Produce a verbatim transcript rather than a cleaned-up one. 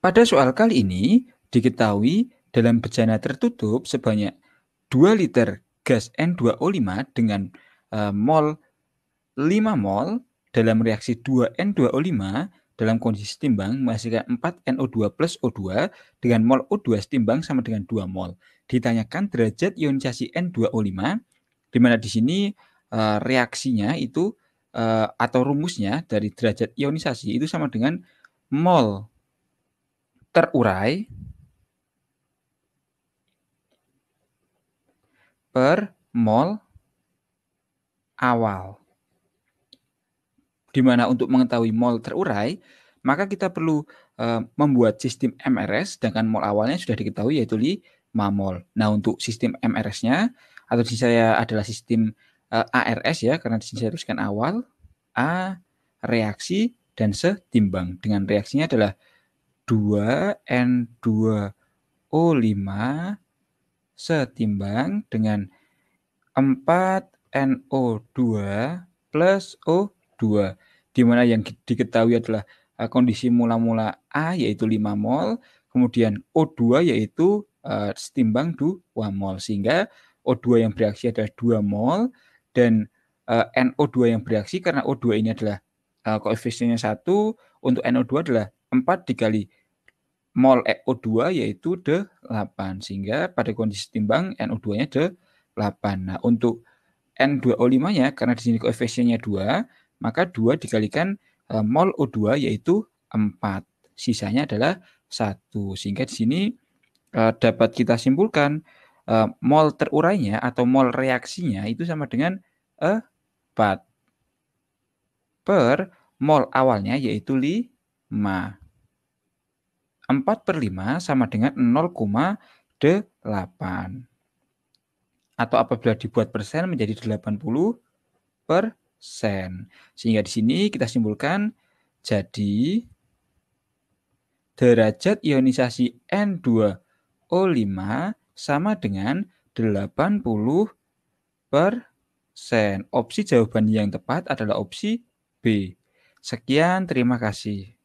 Pada soal kali ini, diketahui dalam bejana tertutup sebanyak dua liter gas N dua O lima dengan uh, mol lima mol dalam reaksi dua N dua O lima dalam kondisi setimbang menghasilkan empat N O dua plus O dua dengan mol O dua setimbang sama dengan dua mol. Ditanyakan derajat ionisasi N dua O lima, di mana di sini uh, reaksinya itu uh, atau rumusnya dari derajat ionisasi itu sama dengan mol terurai per mol awal. Di mana untuk mengetahui mol terurai, maka kita perlu uh, membuat sistem M R S, sedangkan mol awalnya sudah diketahui yaitu lima mol. Nah, untuk sistem M R S-nya, atau di saya adalah sistem uh, A R S ya, karena di sini saya tuliskan awal, A, reaksi, dan setimbang. Dengan reaksinya adalah dua N dua O lima setimbang dengan empat N O dua plus O dua, di mana yang diketahui adalah kondisi mula-mula A yaitu lima mol, kemudian O dua yaitu uh, setimbang dua mol, sehingga O dua yang bereaksi adalah dua mol dan uh, N O dua yang bereaksi, karena O dua ini adalah uh, koefisiennya satu, untuk N O dua adalah empat dikali mol O dua yaitu delapan, sehingga pada kondisi setimbang N O dua-nya delapan. Nah, untuk N dua O lima-nya karena di sini koefisiennya dua, maka dua dikalikan uh, mol O dua yaitu empat. Sisanya adalah satu. Sehingga di sini uh, dapat kita simpulkan uh, mol terurainya atau mol reaksinya itu sama dengan uh, empat per mol awalnya yaitu lima. empat per lima sama dengan nol koma delapan. Atau apabila dibuat persen menjadi delapan puluh persen. Sehingga di sini kita simpulkan jadi derajat ionisasi N dua O lima sama dengan delapan puluh persen. Opsi jawaban yang tepat adalah opsi B. Sekian, terima kasih.